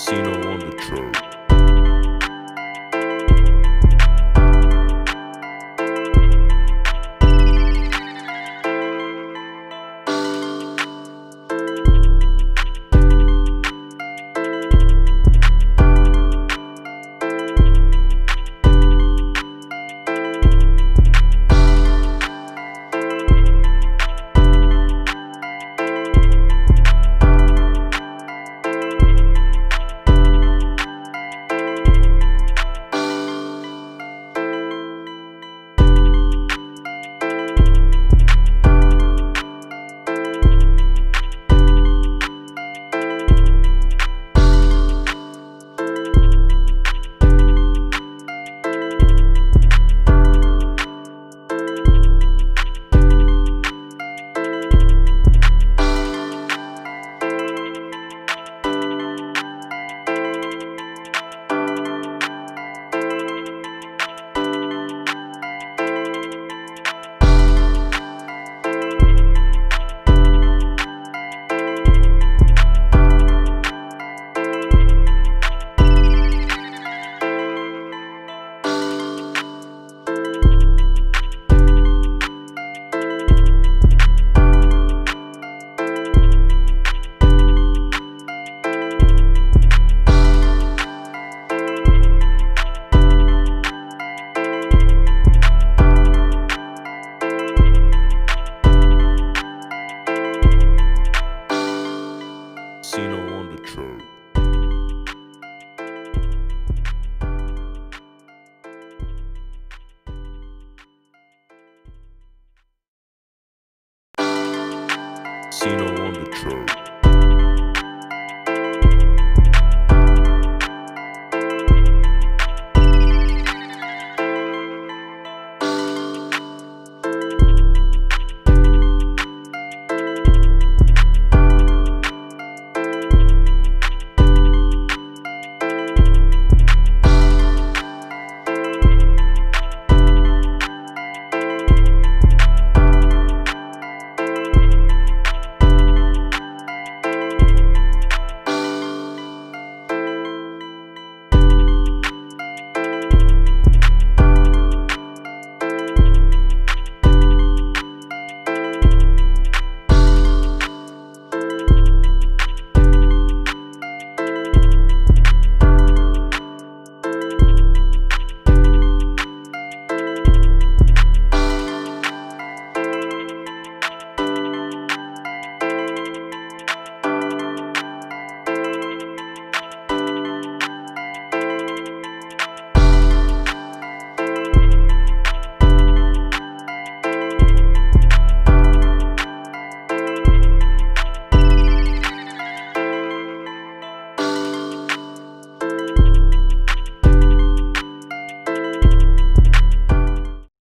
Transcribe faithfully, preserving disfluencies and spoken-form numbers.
Sino on the track. Sino on the track.